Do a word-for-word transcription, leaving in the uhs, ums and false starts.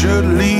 should leave.